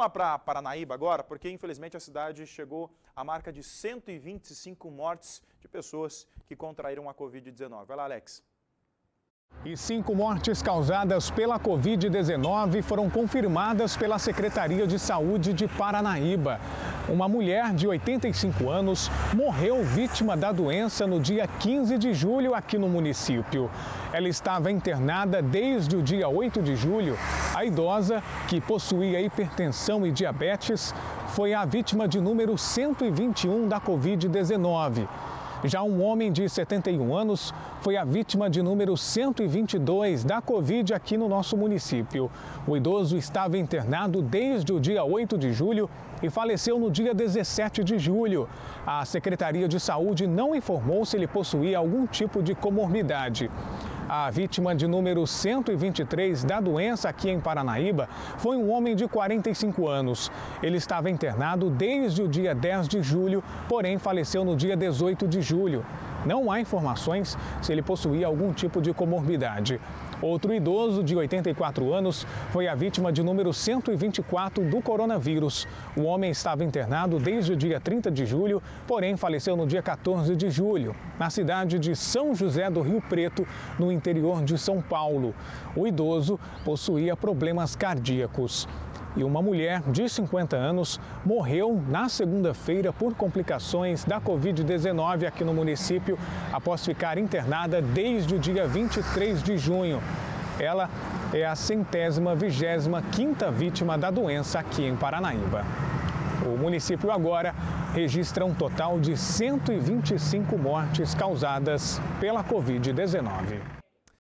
Vamos lá para Paranaíba agora, porque infelizmente a cidade chegou à marca de 125 mortes de pessoas que contraíram a Covid-19. Vai lá, Alex. E 5 mortes causadas pela Covid-19 foram confirmadas pela Secretaria de Saúde de Paranaíba. Uma mulher de 85 anos morreu vítima da doença no dia 15 de julho aqui no município. Ela estava internada desde o dia 8 de julho. A idosa, que possuía hipertensão e diabetes, foi a vítima de número 121 da Covid-19. Já um homem de 71 anos foi a vítima de número 122 da Covid aqui no nosso município. O idoso estava internado desde o dia 8 de julho e faleceu no dia 17 de julho. A Secretaria de Saúde não informou se ele possuía algum tipo de comorbidade. A vítima de número 123 da doença aqui em Paranaíba foi um homem de 45 anos. Ele estava internado desde o dia 10 de julho, porém faleceu no dia 18 de julho. Não há informações se ele possuía algum tipo de comorbidade. Outro idoso de 84 anos foi a vítima de número 124 do coronavírus. O homem estava internado desde o dia 30 de julho, porém faleceu no dia 14 de julho, na cidade de São José do Rio Preto, no interior de São Paulo. O idoso possuía problemas cardíacos. E uma mulher de 50 anos morreu na segunda-feira por complicações da Covid-19 aqui no município, após ficar internada desde o dia 23 de junho. Ela é a 125ª vítima da doença aqui em Paranaíba. O município agora registra um total de 125 mortes causadas pela Covid-19.